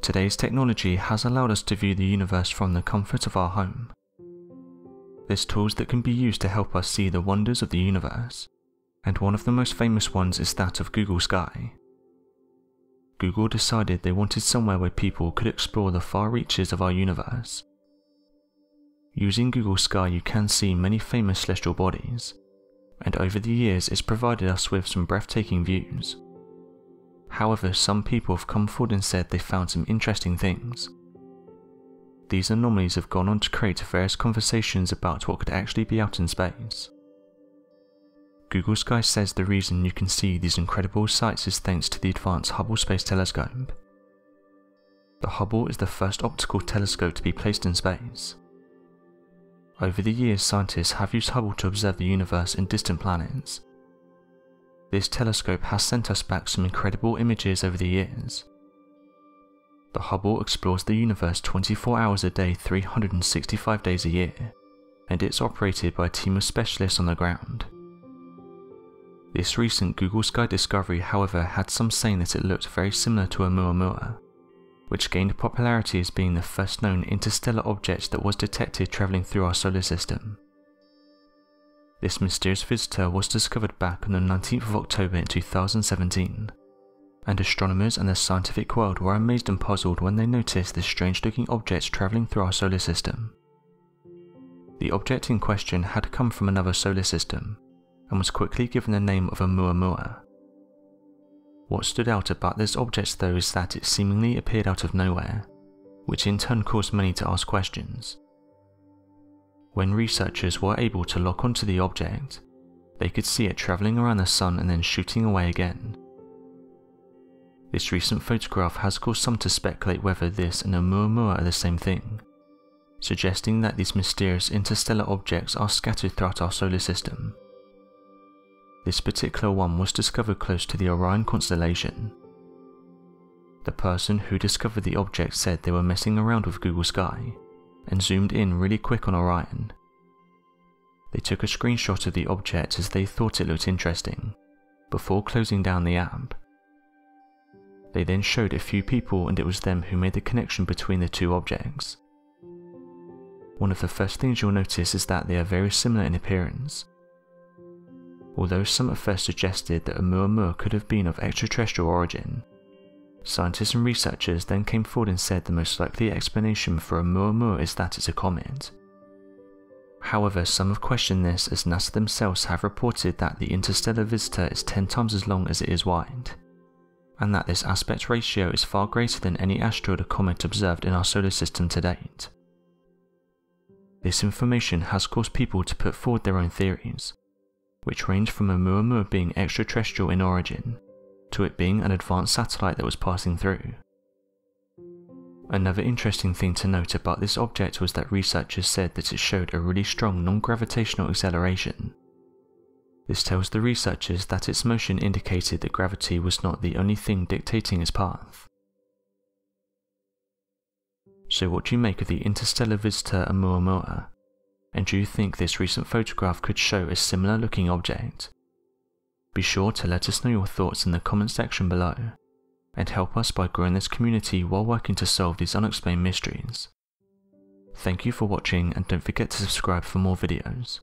Today's technology has allowed us to view the universe from the comfort of our home. There's tools that can be used to help us see the wonders of the universe, and one of the most famous ones is that of Google Sky. Google decided they wanted somewhere where people could explore the far reaches of our universe. Using Google Sky, you can see many famous celestial bodies, and over the years it's provided us with some breathtaking views. However, some people have come forward and said they found some interesting things. These anomalies have gone on to create various conversations about what could actually be out in space. Google Sky says the reason you can see these incredible sights is thanks to the advanced Hubble Space Telescope. The Hubble is the first optical telescope to be placed in space. Over the years, scientists have used Hubble to observe the universe and distant planets. This telescope has sent us back some incredible images over the years. The Hubble explores the universe 24 hours a day, 365 days a year, and it's operated by a team of specialists on the ground. This recent Google Sky discovery, however, had some saying that it looked very similar to Oumuamua, which gained popularity as being the first known interstellar object that was detected travelling through our solar system. This mysterious visitor was discovered back on the 19th of October in 2017, and astronomers and the scientific world were amazed and puzzled when they noticed this strange-looking object travelling through our solar system. The object in question had come from another solar system, and was quickly given the name of Oumuamua. What stood out about this object though is that it seemingly appeared out of nowhere, which in turn caused many to ask questions. When researchers were able to lock onto the object, they could see it travelling around the sun and then shooting away again. This recent photograph has caused some to speculate whether this and Oumuamua are the same thing, suggesting that these mysterious interstellar objects are scattered throughout our solar system. This particular one was discovered close to the Orion constellation. The person who discovered the object said they were messing around with Google Sky, and zoomed in really quick on Orion. They took a screenshot of the object as they thought it looked interesting, before closing down the app. They then showed a few people and it was them who made the connection between the two objects. One of the first things you'll notice is that they are very similar in appearance. Although some at first suggested that Oumuamua could have been of extraterrestrial origin, scientists and researchers then came forward and said the most likely explanation for Oumuamua is that it's a comet. However, some have questioned this as NASA themselves have reported that the interstellar visitor is 10 times as long as it is wide, and that this aspect ratio is far greater than any asteroid or comet observed in our solar system to date. This information has caused people to put forward their own theories, which ranged from Oumuamua being extraterrestrial in origin, to it being an advanced satellite that was passing through. Another interesting thing to note about this object was that researchers said that it showed a really strong non-gravitational acceleration. This tells the researchers that its motion indicated that gravity was not the only thing dictating its path. So what do you make of the interstellar visitor Oumuamua? And do you think this recent photograph could show a similar looking object? Be sure to let us know your thoughts in the comment section below, and help us by growing this community while working to solve these unexplained mysteries. Thank you for watching and don't forget to subscribe for more videos.